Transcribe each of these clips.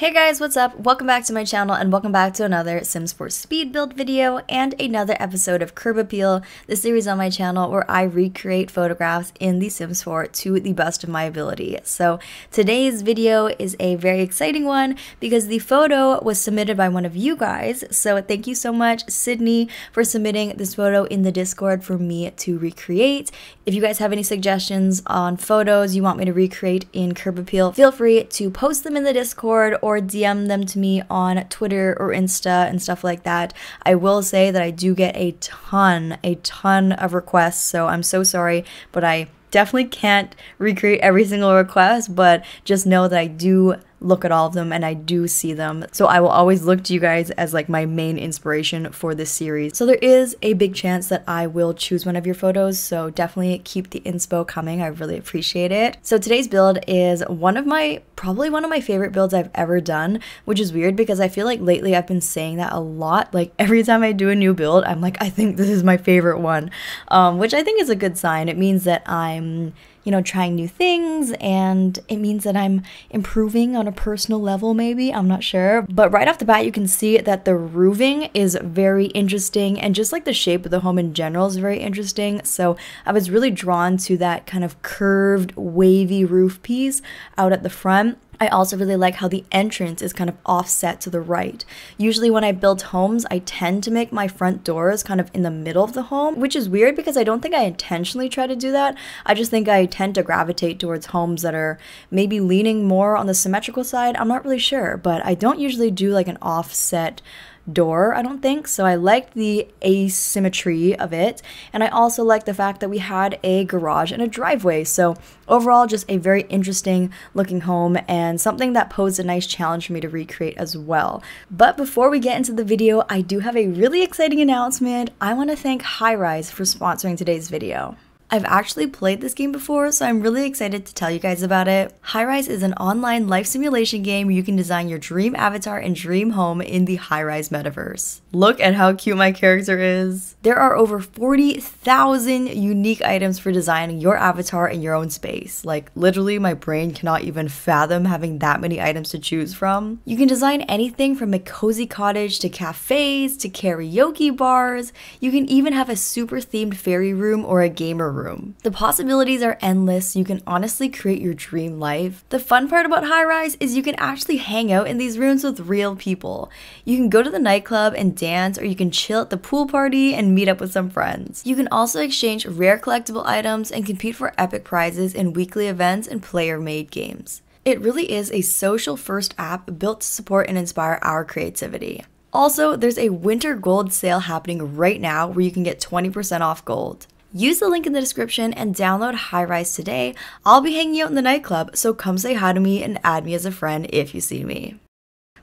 Hey guys, what's up? Welcome back to my channel and welcome back to another Sims 4 speed build video and another episode of Curb Appeal, the series on my channel where I recreate photographs in the Sims 4 to the best of my ability. So today's video is a very exciting one because the photo was submitted by one of you guys. So thank you so much, Sydney, for submitting this photo in the Discord for me to recreate. If you guys have any suggestions on photos you want me to recreate in Curb Appeal, feel free to post them in the Discord or DM them to me on Twitter or Insta and stuff like that. I will say that I do get a ton of requests, so I'm so sorry, but I definitely can't recreate every single request, but just know that I do look at all of them and I do see them. So I will always look to you guys as like my main inspiration for this series. So there is a big chance that I will choose one of your photos, so definitely keep the inspo coming. I really appreciate it. So today's build is probably one of my favorite builds I've ever done, which is weird because I feel like lately I've been saying that a lot. Like every time I do a new build, I'm like, I think this is my favorite one, which I think is a good sign. It means that I'm trying new things, and it means that I'm improving on a personal level, maybe. I'm not sure. But right off the bat, you can see that the roofing is very interesting, and just like the shape of the home in general is very interesting. So I was really drawn to that kind of curved, wavy roof piece out at the front. I also really like how the entrance is kind of offset to the right. Usually when I build homes, I tend to make my front doors kind of in the middle of the home, which is weird because I don't think I intentionally try to do that. I just think I tend to gravitate towards homes that are maybe leaning more on the symmetrical side. I'm not really sure, but I don't usually do like an offset door, I don't think. So I liked the asymmetry of it, and I also liked the fact that we had a garage and a driveway. So overall, just a very interesting looking home and something that posed a nice challenge for me to recreate as well. But before we get into the video, I do have a really exciting announcement. I want to thank Highrise for sponsoring today's video. I've actually played this game before, so I'm really excited to tell you guys about it. Highrise is an online life simulation game where you can design your dream avatar and dream home in the Highrise metaverse. Look at how cute my character is. There are over 40,000 unique items for designing your avatar in your own space. Like literally my brain cannot even fathom having that many items to choose from. You can design anything from a cozy cottage to cafes to karaoke bars. You can even have a super themed fairy room or a gamer room. The possibilities are endless. You can honestly create your dream life. The fun part about Highrise is you can actually hang out in these rooms with real people. You can go to the nightclub and dance, or you can chill at the pool party and meet up with some friends. You can also exchange rare collectible items and compete for epic prizes in weekly events and player-made games. It really is a social-first app built to support and inspire our creativity. Also, there's a winter gold sale happening right now where you can get 20% off gold. Use the link in the description and download Highrise today. I'll be hanging out in the nightclub, so come say hi to me and add me as a friend if you see me.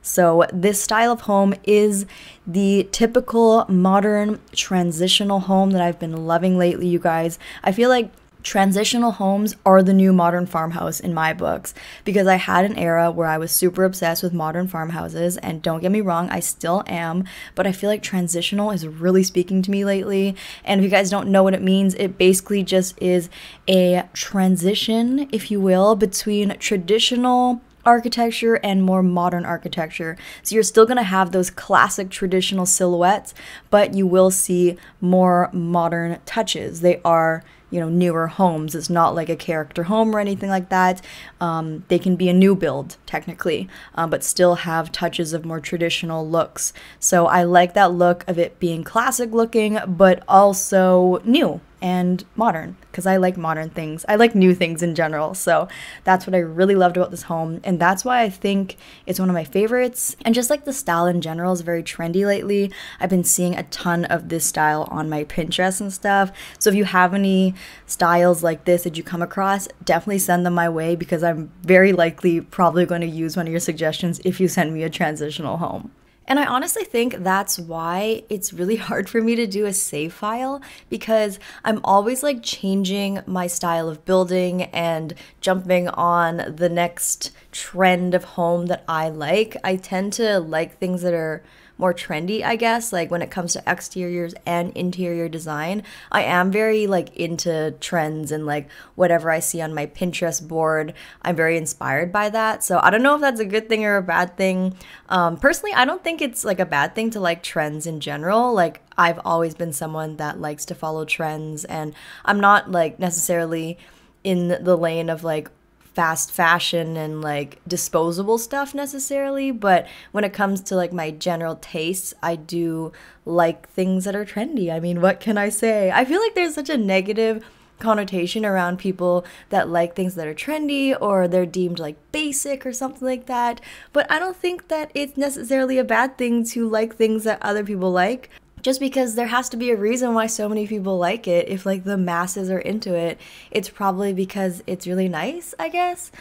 So this style of home is the typical modern transitional home that I've been loving lately, you guys. I feel like transitional homes are the new modern farmhouse in my books, because I had an era where I was super obsessed with modern farmhouses, and don't get me wrong, I still am, but I feel like transitional is really speaking to me lately. And if you guys don't know what it means, it basically just is a transition, if you will, between traditional architecture and more modern architecture. So you're still going to have those classic traditional silhouettes, but you will see more modern touches. They are, newer homes. It's not like a character home or anything like that. They can be a new build technically, but still have touches of more traditional looks. So I like that look of it being classic looking, but also new and modern, because I like modern things. I like new things in general, so that's what I really loved about this home, and that's why I think it's one of my favorites. And just like the style in general is very trendy lately, I've been seeing a ton of this style on my Pinterest and stuff. So if you have any styles like this that you come across, definitely send them my way, because I'm very likely probably going to use one of your suggestions if you send me a transitional home. And I honestly think that's why it's really hard for me to do a save file, because I'm always like changing my style of building and jumping on the next trend of home that I like. I tend to like things that are more trendy, I guess, like when it comes to exteriors and interior design. I am very like into trends and like whatever I see on my Pinterest board, I'm very inspired by that. So I don't know if that's a good thing or a bad thing. Personally, I don't think it's like a bad thing to like trends in general. Like I've always been someone that likes to follow trends, and I'm not like necessarily in the lane of like fast fashion and like disposable stuff necessarily, but when it comes to like my general tastes, I do like things that are trendy. I mean, what can I say? I feel like there's such a negative connotation around people that like things that are trendy, or they're deemed like basic or something like that, but I don't think that it's necessarily a bad thing to like things that other people like. Just because there has to be a reason why so many people like it. If like the masses are into it, it's probably because it's really nice, I guess.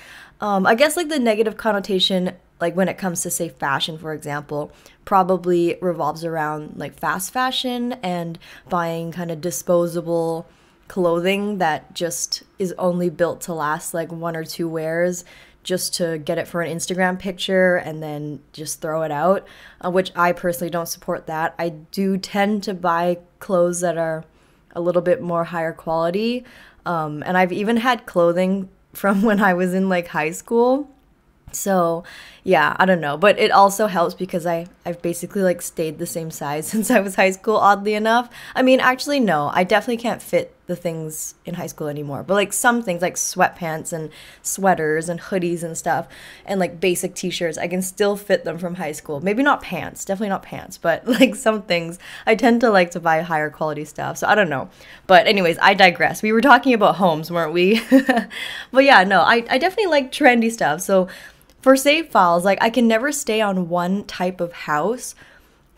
I guess like the negative connotation, like when it comes to say fashion, for example, probably revolves around like fast fashion and buying kind of disposable clothing that just is only built to last like one or two wears, just to get it for an Instagram picture and then just throw it out, which I personally don't support that. I do tend to buy clothes that are a little bit more higher quality, and I've even had clothing from when I was in like high school. So yeah, I don't know, but it also helps because I've basically like stayed the same size since I was high school, oddly enough. I mean, actually no, I definitely can't fit the things in high school anymore, but like some things like sweatpants and sweaters and hoodies and stuff and like basic t-shirts, I can still fit them from high school. Maybe not pants, definitely not pants, but like some things I tend to like to buy higher quality stuff, so I don't know. But anyways, I digress. We were talking about homes, weren't we? But yeah, no, I definitely like trendy stuff. So for save files, like I can never stay on one type of house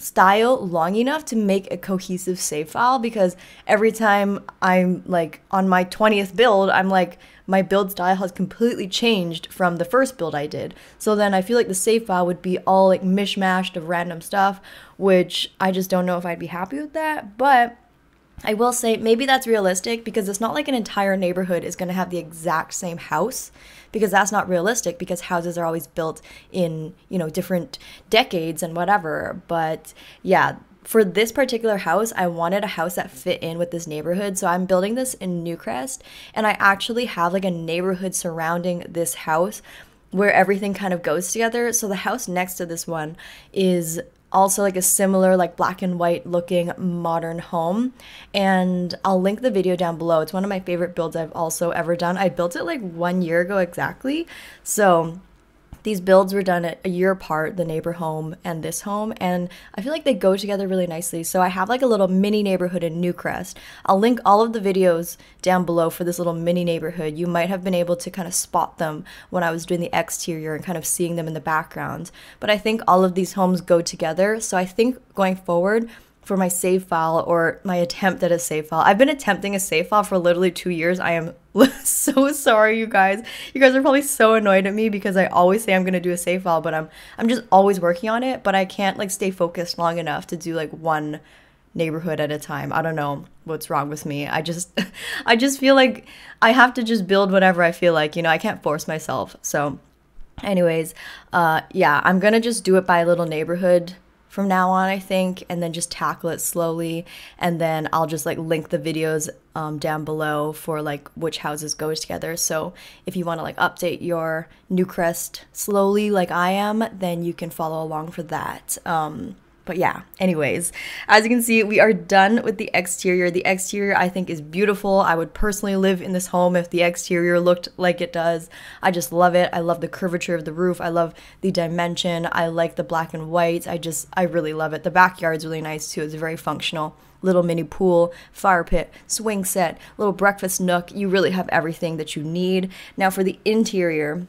style long enough to make a cohesive save file, because every time I'm like on my 20th build, I'm like, my build style has completely changed from the first build I did. So then I feel like the save file would be all like mishmashed of random stuff, which I just don't know if I'd be happy with that. But I will say maybe that's realistic, because it's not like an entire neighborhood is going to have the exact same house, because that's not realistic, because houses are always built in, you know, different decades and whatever. But yeah, for this particular house, I wanted a house that fit in with this neighborhood. So I'm building this in Newcrest, and I actually have like a neighborhood surrounding this house where everything kind of goes together. So the house next to this one is also like a similar like black and white looking modern home, and I'll link the video down below. It's one of my favorite builds I've also ever done. I built it like 1 year ago exactly. So these builds were done a year apart, the neighbor home and this home, and I feel like they go together really nicely. So I have like a little mini neighborhood in Newcrest. I'll link all of the videos down below for this little mini neighborhood. You might have been able to kind of spot them when I was doing the exterior and kind of seeing them in the background. But I think all of these homes go together. So I think going forward, for my save file, or my attempt at a save file. I've been attempting a save file for literally 2 years. I am so sorry, you guys. You guys are probably so annoyed at me because I always say I'm gonna do a save file, but I'm just always working on it, but I can't like stay focused long enough to do like one neighborhood at a time. I don't know what's wrong with me. I just feel like I have to just build whatever I feel like, you know, I can't force myself. So anyways, yeah, I'm gonna just do it by little neighborhood from now on, I think, and then just tackle it slowly, and then I'll just like link the videos down below for like which houses goes together. So if you want to like update your Newcrest slowly like I am, then you can follow along for that. But yeah, anyways, as you can see, we are done with the exterior. The exterior I think is beautiful. I would personally live in this home if the exterior looked like it does. I just love it. I love the curvature of the roof. I love the dimension. I like the black and white. I really love it. The backyard's really nice too. It's very functional. Little mini pool, fire pit, swing set, little breakfast nook. You really have everything that you need. Now for the interior.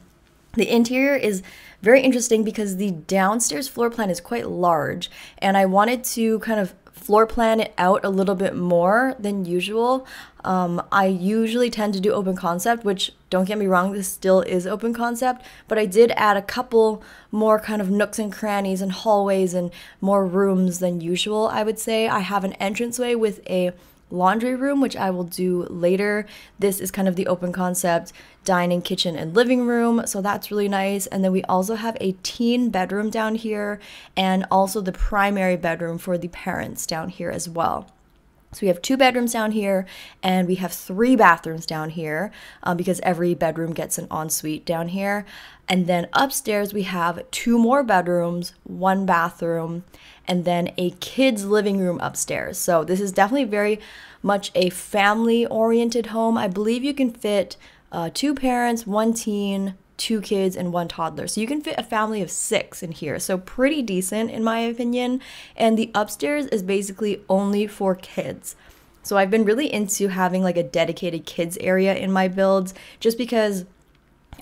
The interior is very interesting because the downstairs floor plan is quite large, and I wanted to kind of floor plan it out a little bit more than usual. I usually tend to do open concept, which don't get me wrong, this still is open concept, but I did add a couple more kind of nooks and crannies and hallways and more rooms than usual, I would say. I have an entranceway with a laundry room, which I will do later. This is kind of the open concept dining, kitchen, and living room, so that's really nice. And then we also have a teen bedroom down here, and also the primary bedroom for the parents down here as well. So we have 2 bedrooms down here, and we have 3 bathrooms down here because every bedroom gets an ensuite down here. And then upstairs we have 2 more bedrooms, 1 bathroom, and then a kids' living room upstairs. So this is definitely very much a family-oriented home. I believe you can fit 2 parents, 1 teen, 2 kids, and 1 toddler. So you can fit a family of 6 in here. So pretty decent in my opinion. And the upstairs is basically only for kids. So I've been really into having like a dedicated kids area in my builds just because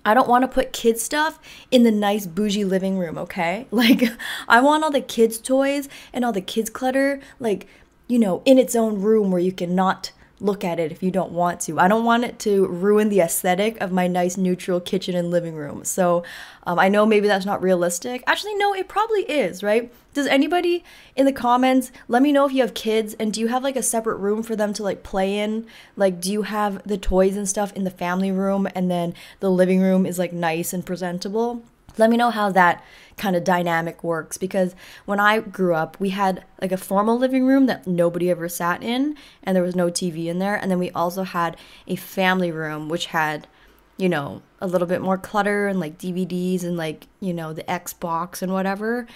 I don't want to put kids stuff in the nice bougie living room, okay? Like I want all the kids toys and all the kids clutter, like, you know, in its own room where you cannot look at it if you don't want to. I don't want it to ruin the aesthetic of my nice neutral kitchen and living room. So I know maybe that's not realistic. Actually, no, it probably is, right? Does anybody in the comments, let me know if you have kids and do you have like a separate room for them to like play in? Like, do you have the toys and stuff in the family room and then the living room is like nice and presentable? Let me know how that kind of dynamic works, because when I grew up, we had like a formal living room that nobody ever sat in and there was no TV in there. And then we also had a family room, which had, you know, a little bit more clutter and like DVDs and like, you know, the Xbox and whatever.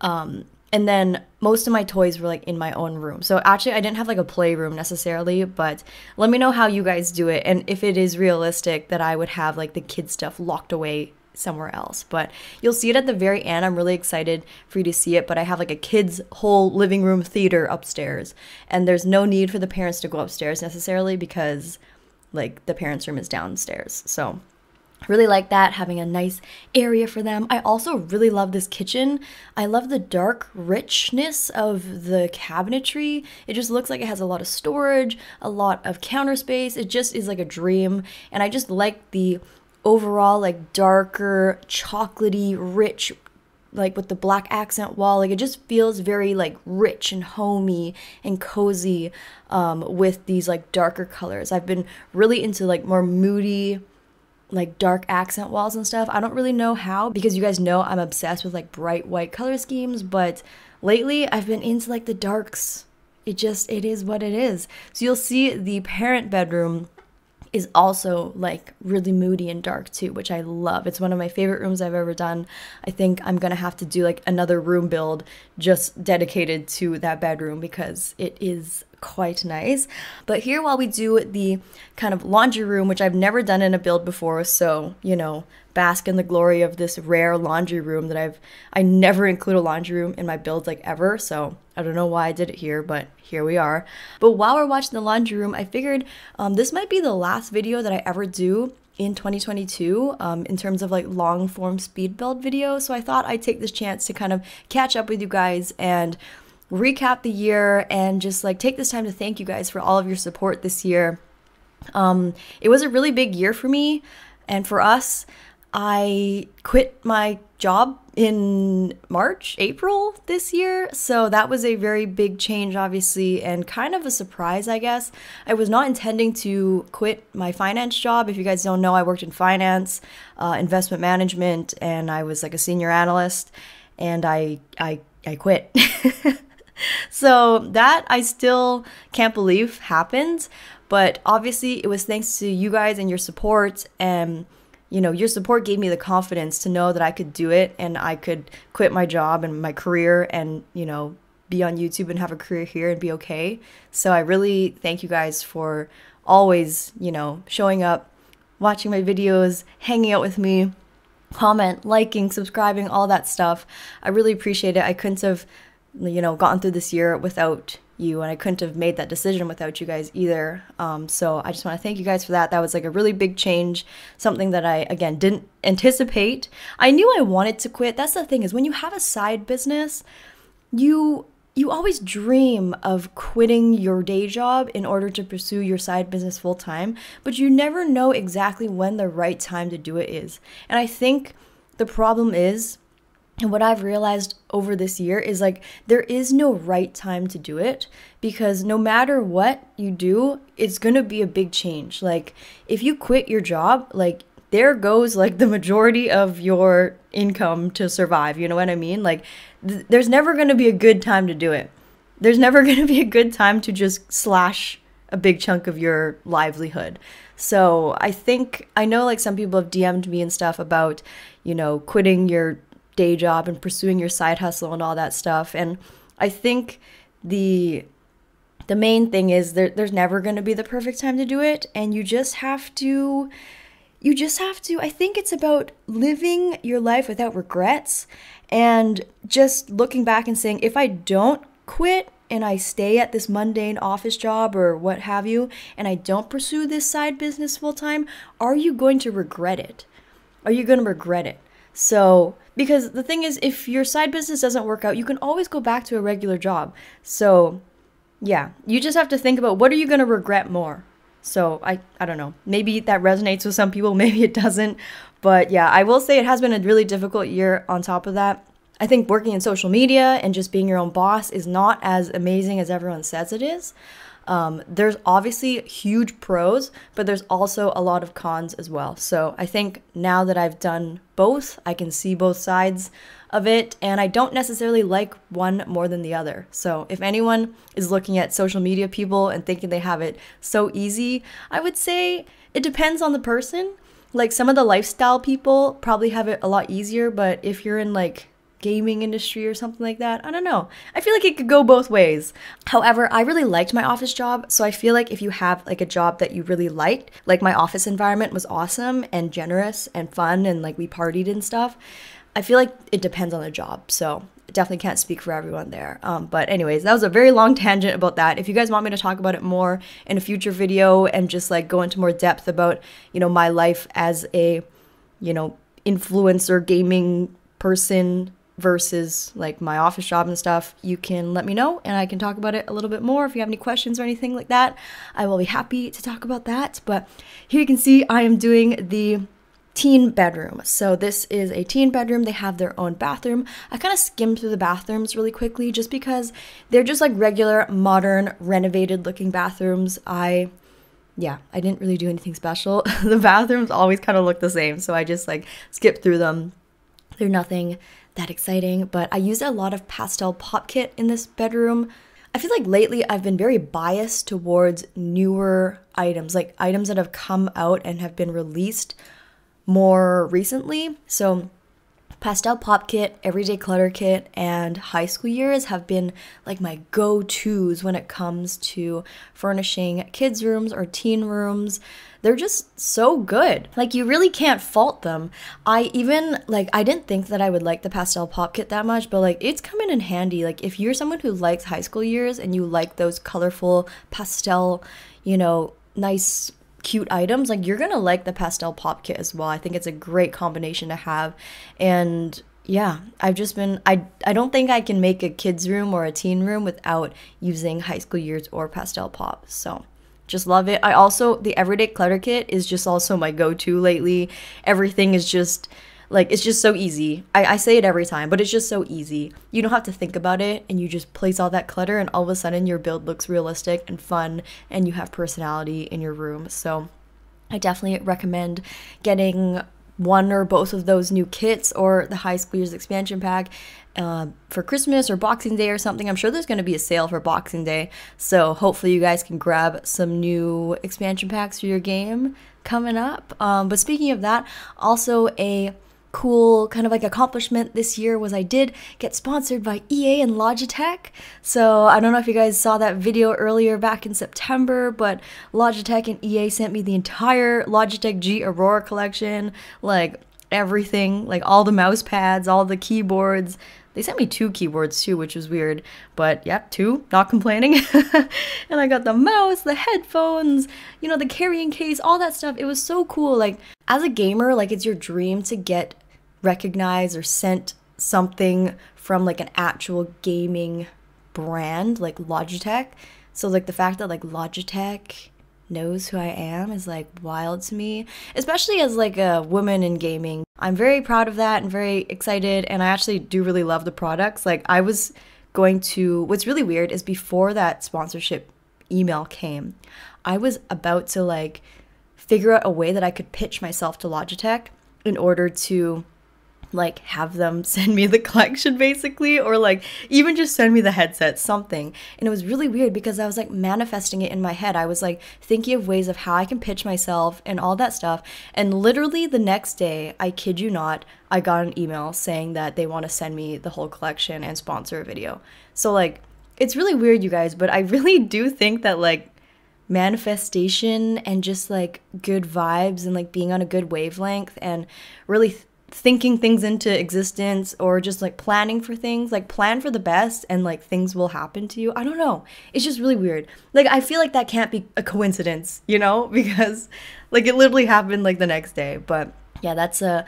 And then most of my toys were like in my own room. So actually I didn't have like a playroom necessarily, but let me know how you guys do it. And if it is realistic that I would have like the kids stuff locked away somewhere else, but you'll see it at the very end. I'm really excited for you to see it, but I have like a kids' whole living room theater upstairs, and there's no need for the parents to go upstairs necessarily because like the parents' room is downstairs. So I really like that, having a nice area for them. I also really love this kitchen. I love the dark richness of the cabinetry. It just looks like it has a lot of storage, a lot of counter space. It just is like a dream, and I just like the overall like darker chocolatey rich, like with the black accent wall, like it just feels very like rich and homey and cozy with these like darker colors. I've been really into like more moody like dark accent walls and stuff. I don't really know how, because you guys know I'm obsessed with like bright white color schemes, but lately I've been into like the darks. It is what it is. So you'll see the parent bedroom is also like really moody and dark too, which I love. It's one of my favorite rooms I've ever done. I think I'm gonna have to do like another room build just dedicated to that bedroom because it is quite nice. But here, while we do the kind of laundry room, which I've never done in a build before, so, you know, bask in the glory of this rare laundry room that I never include a laundry room in my builds like ever, so I don't know why I did it here, but here we are. But while we're watching the laundry room, I figured this might be the last video that I ever do in 2022 in terms of like long form speed build videos, so I thought I'd take this chance to kind of catch up with you guys and recap the year and just like take this time to thank you guys for all of your support this year. It was a really big year for me and for us. I quit my job in March, April this year, so that was a very big change obviously, and kind of a surprise I guess. I was not intending to quit my finance job. If you guys don't know, I worked in finance, investment management, and I was like a senior analyst, and I quit. So that I still can't believe happened, but obviously it was thanks to you guys and your support, and you know, your support gave me the confidence to know that I could do it and I could quit my job and my career and, you know, be on YouTube and have a career here and be okay. So I really thank you guys for always, you know, showing up, watching my videos, hanging out with me, comment, liking, subscribing, all that stuff. I really appreciate it. I couldn't have, you know, gotten through this year without you, and I couldn't have made that decision without you guys either. So I just want to thank you guys for that. That was like a really big change, something that I, again, didn't anticipate. I knew I wanted to quit. That's the thing, is when you have a side business, you always dream of quitting your day job in order to pursue your side business full time, but you never know exactly when the right time to do it is. And I think the problem is And what I've realized over this year is like there is no right time to do it, because no matter what you do, it's gonna be a big change. Like if you quit your job, like there goes like the majority of your income to survive, you know what I mean? Like there's never gonna be a good time to do it. There's never gonna be a good time to just slash a big chunk of your livelihood. So I think, I know like some people have DM'd me and stuff about, you know, quitting your day job and pursuing your side hustle and all that stuff. And I think the main thing is there's never going to be the perfect time to do it, and you just have to I think it's about living your life without regrets and just looking back and saying, if I don't quit and I stay at this mundane office job or what have you, and I don't pursue this side business full time, are you going to regret it? Are you going to regret it? So, because the thing is, if your side business doesn't work out, you can always go back to a regular job. So, yeah, you just have to think about what are you going to regret more. So, I don't know. Maybe that resonates with some people, maybe it doesn't. But yeah, I will say it has been a really difficult year on top of that. I think working in social media and just being your own boss is not as amazing as everyone says it is. There's obviously huge pros, but there's also a lot of cons as well. So I think now that I've done both, I can see both sides of it, and I don't necessarily like one more than the other. So if anyone is looking at social media people and thinking they have it so easy, I would say it depends on the person. Like some of the lifestyle people probably have it a lot easier, but if you're in like gaming industry or something like that, I don't know. I feel like it could go both ways. However, I really liked my office job, so I feel like if you have like a job that you really liked, like my office environment was awesome and generous and fun and like we partied and stuff, I feel like it depends on the job. So I definitely can't speak for everyone there. But anyways, that was a very long tangent about that. If you guys want me to talk about it more in a future video and just like go into more depth about, you know, my life as a, you know, influencer gaming person versus like my office job and stuff, you can let me know and I can talk about it a little bit more. If you have any questions or anything like that, I will be happy to talk about that. But here you can see I am doing the teen bedroom. So this is a teen bedroom. They have their own bathroom. I kind of skimmed through the bathrooms really quickly just because they're just like regular, modern, renovated looking bathrooms. I didn't really do anything special. The bathrooms always kind of look the same, so I just like skipped through them. They're nothing that exciting, but I used a lot of Pastel Pop Kit in this bedroom. I feel like lately I've been very biased towards newer items, like items that have come out and have been released more recently. So Pastel Pop Kit, Everyday Clutter Kit, and High School Years have been like my go-tos when it comes to furnishing kids' rooms or teen rooms. They're just so good. Like you really can't fault them. I didn't think that I would like the Pastel Pop Kit that much, but like it's come in handy. Like if you're someone who likes High School Years and you like those colorful pastel, you know, nice cute items, like you're gonna like the Pastel Pop Kit as well. I think it's a great combination to have. And yeah, I've just been, I don't think I can make a kid's room or a teen room without using High School Years or Pastel Pop. So just love it. I also, the Everyday Clutter Kit is just also my go-to lately. Everything is just like, it's just so easy. I say it every time, but it's just so easy. You don't have to think about it, and you just place all that clutter, and all of a sudden your build looks realistic and fun, and you have personality in your room. So I definitely recommend getting one or both of those new kits or the High School Years expansion pack for Christmas or Boxing Day or something. I'm sure there's going to be a sale for Boxing Day, so hopefully you guys can grab some new expansion packs for your game coming up. But speaking of that, also a cool kind of like accomplishment this year was I did get sponsored by EA and Logitech. So I don't know if you guys saw that video earlier back in September, but Logitech and EA sent me the entire Logitech G Aurora collection, like everything, like all the mouse pads, all the keyboards. They sent me 2 keyboards too, which was weird, but yeah, 2, not complaining. And I got the mouse, the headphones, you know, the carrying case, all that stuff. It was so cool. Like as a gamer, like it's your dream to get recognized or sent something from like an actual gaming brand like Logitech. So like the fact that like Logitech knows who I am is like wild to me, especially as like a woman in gaming. I'm very proud of that and very excited, and I actually do really love the products. Like I was going to, what's really weird is before that sponsorship email came, I was about to like figure out a way that I could pitch myself to Logitech in order to like have them send me the collection basically, or like even just send me the headset, something. And it was really weird because I was like manifesting it in my head. I was like thinking of ways of how I can pitch myself and all that stuff. And literally the next day, I kid you not, I got an email saying that they want to send me the whole collection and sponsor a video. So like, it's really weird, you guys, but I really do think that like manifestation and just like good vibes and like being on a good wavelength and really thinking things into existence, or just like planning for things, like plan for the best and like things will happen to you. I don't know. It's just really weird. Like I feel like that can't be a coincidence, you know, because like it literally happened like the next day. But yeah, that's a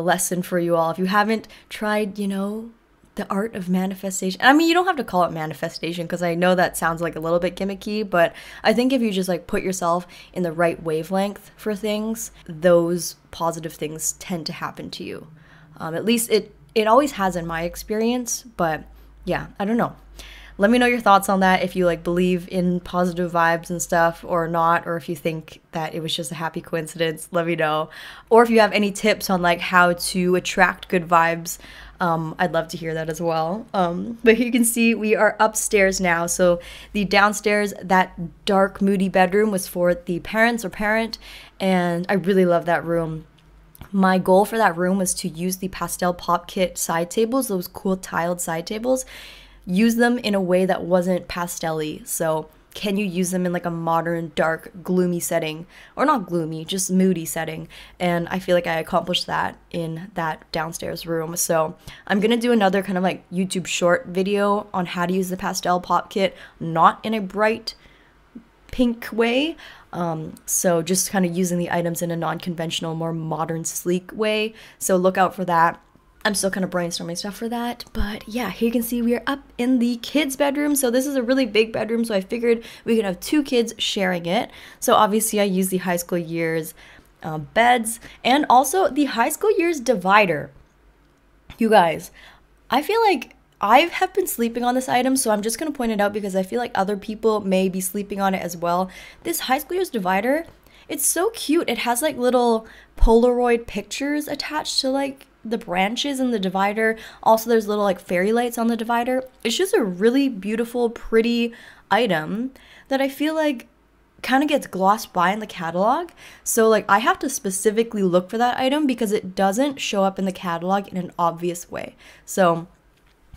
lesson for you all. If you haven't tried, you know, the art of manifestation. I mean, you don't have to call it manifestation because I know that sounds like a little bit gimmicky, but I think if you just like put yourself in the right wavelength for things, those positive things tend to happen to you. At least it always has in my experience, but yeah, I don't know. Let me know your thoughts on that, if you like believe in positive vibes and stuff or not, or if you think that it was just a happy coincidence, let me know. Or if you have any tips on like how to attract good vibes, I'd love to hear that as well. But you can see we are upstairs now. So the downstairs, that dark, moody bedroom was for the parents or parent. And I really love that room. My goal for that room was to use the Pastel Pop Kit side tables, those cool tiled side tables, use them in a way that wasn't pastel-y. So can you use them in like a modern, dark, gloomy setting? Or not gloomy, just moody setting. And I feel like I accomplished that in that downstairs room. So I'm gonna do another kind of like YouTube short video on how to use the Pastel Pop Kit, not in a bright pink way. So just kind of using the items in a non-conventional, more modern, sleek way. So look out for that. I'm still kind of brainstorming stuff for that, but yeah, here you can see we are up in the kids' bedroom. So this is a really big bedroom, so I figured we could have two kids sharing it. So obviously I use the High School Years beds and also the High School Years divider. You guys, I feel like I have been sleeping on this item, so I'm just going to point it out because I feel like other people may be sleeping on it as well. This High School Years divider, it's so cute. It has like little Polaroid pictures attached to like the branches and the divider. Also, there's little like fairy lights on the divider. It's just a really beautiful, pretty item that I feel like kind of gets glossed by in the catalog. So like I have to specifically look for that item because it doesn't show up in the catalog in an obvious way. So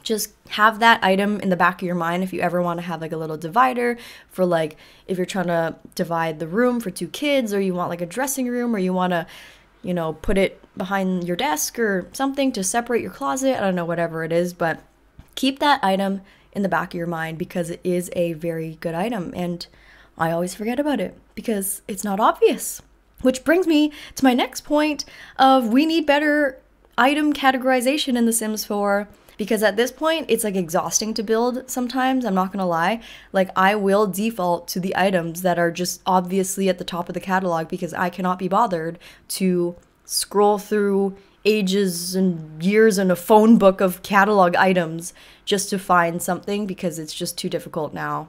just have that item in the back of your mind if you ever want to have like a little divider for like if you're trying to divide the room for two kids, or you want like a dressing room, or you want to, you know, put it behind your desk or something to separate your closet. I don't know, whatever it is, but keep that item in the back of your mind because it is a very good item and I always forget about it because it's not obvious. Which brings me to my next point of we need better item categorization in The Sims 4 because at this point it's like exhausting to build sometimes, I'm not gonna lie. Like I will default to the items that are just obviously at the top of the catalog because I cannot be bothered to scroll through ages and years in a phone book of catalog items just to find something because it's just too difficult now.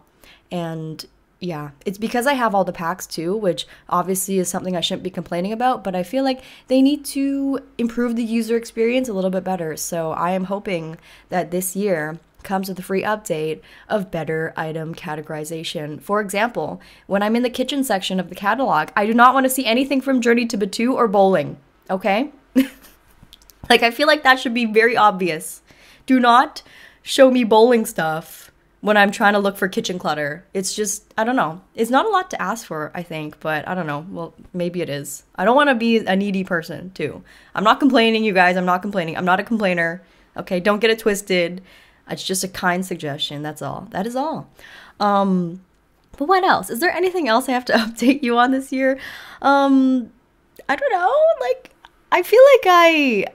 And yeah, it's because I have all the packs too, which obviously is something I shouldn't be complaining about, but I feel like they need to improve the user experience a little bit better. So I am hoping that this year comes with a free update of better item categorization. For example, when I'm in the kitchen section of the catalog, I do not want to see anything from Journey to Batu or bowling, okay? Like, I feel like that should be very obvious. Do not show me bowling stuff when I'm trying to look for kitchen clutter. It's just, I don't know. It's not a lot to ask for, I think, but I don't know. Well, maybe it is. I don't want to be a needy person, too. I'm not complaining, you guys. I'm not complaining. I'm not a complainer, okay? Don't get it twisted. It's just a kind suggestion, that's all. That is all. But what else? Is there anything else I have to update you on this year? I don't know. Like, I feel like I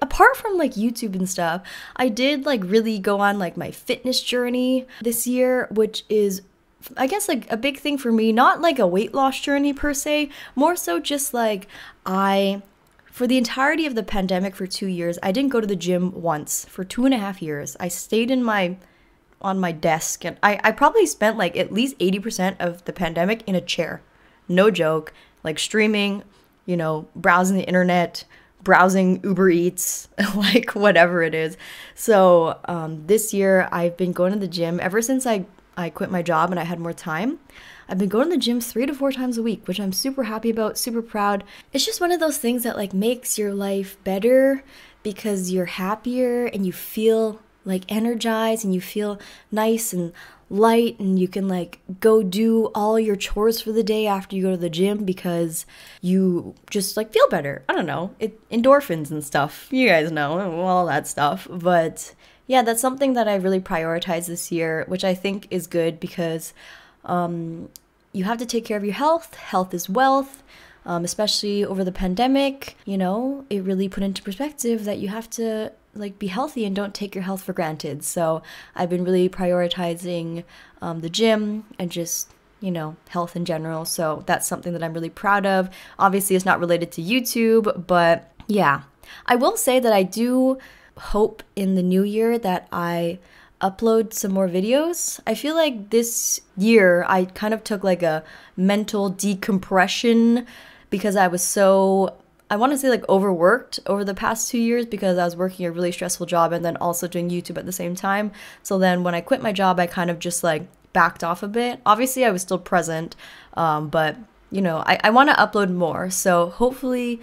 apart from like YouTube and stuff, I did like really go on like my fitness journey this year, which is I guess like a big thing for me, not like a weight loss journey per se, more so just like for the entirety of the pandemic for 2 years, I didn't go to the gym once for 2.5 years. I stayed in on my desk, and I probably spent like at least 80% of the pandemic in a chair. No joke, like streaming, you know, browsing the internet, browsing Uber Eats, like whatever it is. So this year I've been going to the gym ever since I quit my job and I had more time. I've been going to the gym 3 to 4 times a week, which I'm super happy about, super proud. It's just one of those things that like makes your life better because you're happier and you feel like energized and you feel nice and light, and you can like go do all your chores for the day after you go to the gym because you just like feel better. I don't know, endorphins and stuff. You guys know all that stuff, but yeah, that's something that I really prioritized this year, which I think is good because you have to take care of your health. Health is wealth, especially over the pandemic. You know, it really put into perspective that you have to like be healthy and don't take your health for granted. So I've been really prioritizing the gym and just, you know, health in general. So that's something that I'm really proud of. Obviously, it's not related to YouTube, but yeah. I will say that I do hope in the new year that I upload some more videos. I feel like this year I kind of took like a mental decompression because I was so, I want to say like overworked over the past 2 years because I was working a really stressful job and then also doing YouTube at the same time. So then when I quit my job, I kind of just like backed off a bit. Obviously I was still present, but you know, I want to upload more. So hopefully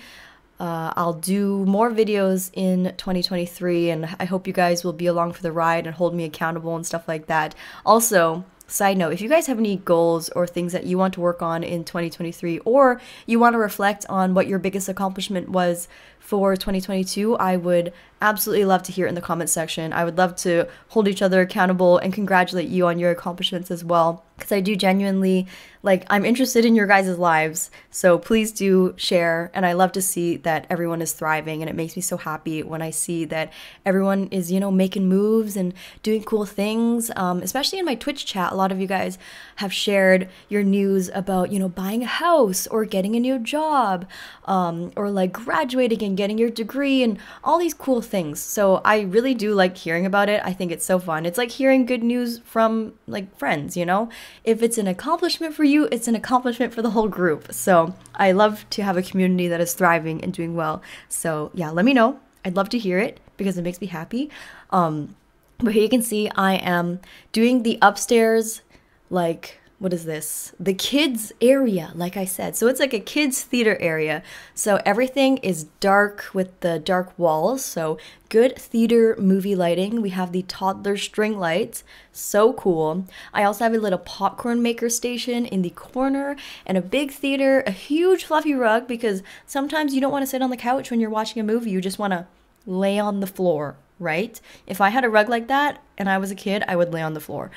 I'll do more videos in 2023, and I hope you guys will be along for the ride and hold me accountable and stuff like that. Also, side note, if you guys have any goals or things that you want to work on in 2023, or you want to reflect on what your biggest accomplishment was for 2022, I would absolutely love to hear it in the comment section. I would love to hold each other accountable and congratulate you on your accomplishments as well, because I do genuinely, like, I'm interested in your guys' lives. So please do share, and I love to see that everyone is thriving, and it makes me so happy when I see that everyone is, you know, making moves and doing cool things. Especially in my Twitch chat, a lot of you guys have shared your news about, you know, buying a house or getting a new job, or like graduating and getting your degree and all these cool things. So I really do like hearing about it. I think it's so fun. It's like hearing good news from like friends, you know? If it's an accomplishment for you, it's an accomplishment for the whole group. So I love to have a community that is thriving and doing well. So yeah, let me know. I'd love to hear it because it makes me happy. But here you can see I am doing the upstairs, like, what is this? The kids area, like I said. So it's like a kids theater area. So everything is dark with the dark walls. So good theater movie lighting. We have the toddler string lights. So cool. I also have a little popcorn maker station in the corner and a big theater, a huge fluffy rug, because sometimes you don't want to sit on the couch when you're watching a movie. You just want to lay on the floor, right? If I had a rug like that and I was a kid, I would lay on the floor.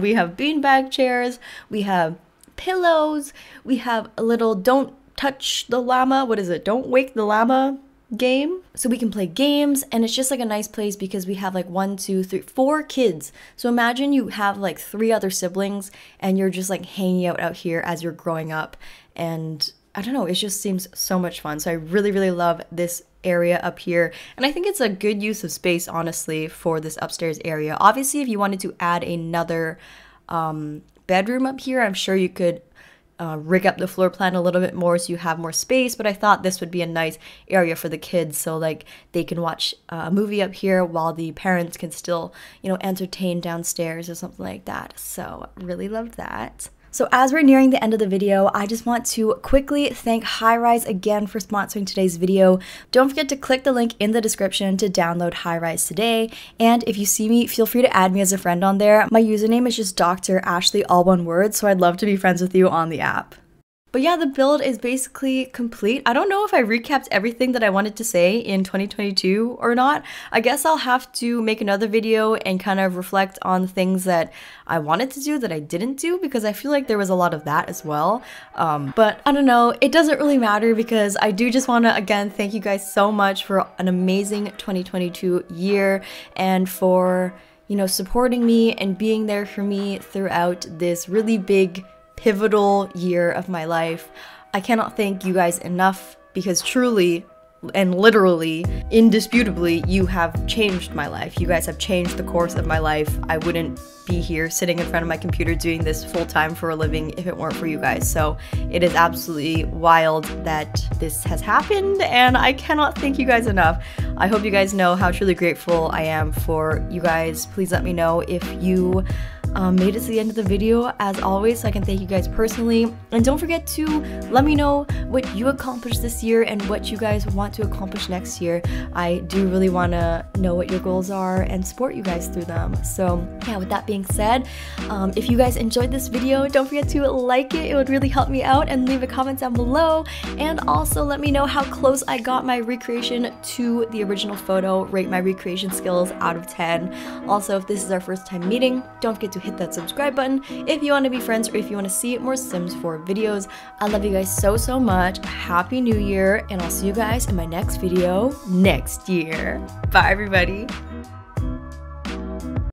We have beanbag chairs, we have pillows, we have a little don't touch the llama, what is it? Don't wake the llama game. So we can play games, and it's just like a nice place because we have like 1, 2, 3, 4 kids. So imagine you have like 3 other siblings and you're just like hanging out here as you're growing up. And I don't know, it just seems so much fun. So I really, really love this area up here, and I think it's a good use of space, honestly, for this upstairs area. Obviously, if you wanted to add another bedroom up here, I'm sure you could rig up the floor plan a little bit more so you have more space, but I thought this would be a nice area for the kids, so like they can watch a movie up here while the parents can still, you know, entertain downstairs or something like that. So really loved that. So as we're nearing the end of the video, I just want to quickly thank Highrise again for sponsoring today's video. Don't forget to click the link in the description to download Highrise today. And if you see me, feel free to add me as a friend on there. My username is just Dr. Ashley, all one word, so I'd love to be friends with you on the app. But yeah, the build is basically complete. I don't know if I recapped everything that I wanted to say in 2022 or not. I guess I'll have to make another video and kind of reflect on things that I wanted to do that I didn't do, because I feel like there was a lot of that as well. But I don't know, it doesn't really matter because I do just want to again thank you guys so much for an amazing 2022 year and for, you know, supporting me and being there for me throughout this really big, pivotal year of my life. I cannot thank you guys enough because truly and literally, indisputably, you have changed my life. You guys have changed the course of my life. I wouldn't be here sitting in front of my computer doing this full-time for a living if it weren't for you guys. So it is absolutely wild that this has happened and I cannot thank you guys enough. I hope you guys know how truly grateful I am for you guys. Please let me know if you made it to the end of the video, as always, so I can thank you guys personally. And don't forget to let me know what you accomplished this year and what you guys want to accomplish next year. I do really want to know what your goals are and support you guys through them. So yeah, with that being said, if you guys enjoyed this video, don't forget to like it. It would really help me out, and leave a comment down below. And also let me know how close I got my recreation to the original photo. Rate my recreation skills out of 10. Also, if this is our first time meeting, don't forget to hit that subscribe button if you want to be friends or if you want to see more Sims 4 videos. I love you guys so, so much. Happy New Year, and I'll see you guys in my next video next year. Bye, everybody.